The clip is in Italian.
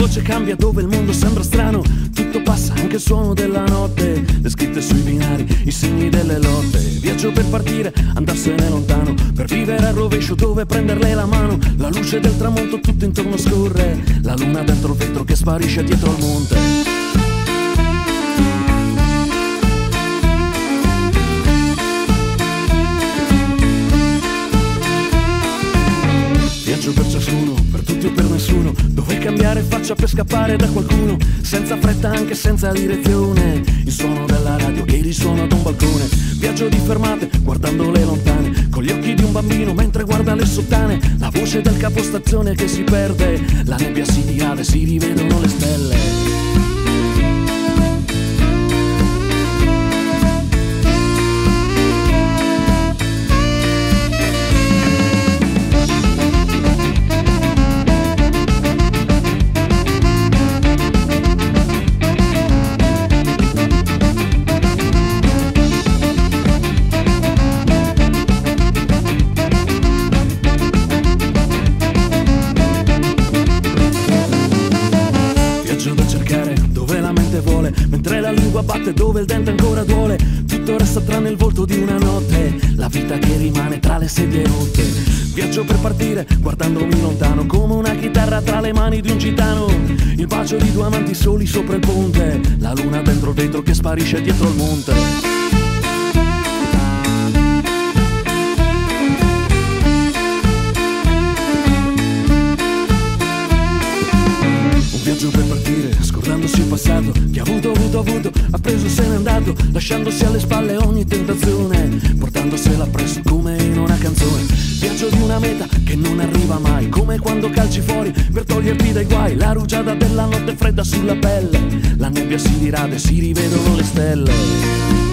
voce cambia dove il mondo sembra strano. Tutto passa, anche il suono della notte, le scritte sui binari, i segni delle lotte. Viaggio per partire, andarsene lontano, per vivere al rovescio dove prenderle la mano. La luce del tramonto tutto intorno scorre, la luna dentro il vetro che sparisce dietro al monte. Viaggio per ciascuno, per tutti o per nessuno, dove cambiare faccia per scappare da qualcuno, senza fretta anche senza direzione, il suono della radio che risuona da un balcone. Viaggio di fermate, guardandole lontane, con gli occhi di un bambino mentre guarda le sottane, la voce del capostazione che si perde, la nebbia si dirade, si rivedono le stelle. Mentre la lingua batte dove il dente ancora duole, tutto resta tranne il volto di una notte, la vita che rimane tra le sedie rotte. Viaggio per partire guardandomi lontano, come una chitarra tra le mani di un gitano, il bacio di due amanti soli sopra il ponte, la luna dentro il vetro che sparisce dietro il monte. Viaggio per partire, scordandosi il passato, chi ha avuto, ha preso e se n'è andato, lasciandosi alle spalle ogni tentazione, portandosela presso come in una canzone. Viaggio di una meta che non arriva mai, come quando calci fuori per toglierti dai guai, la rugiada della notte fredda sulla pelle, la nebbia si dirade, si rivedono le stelle.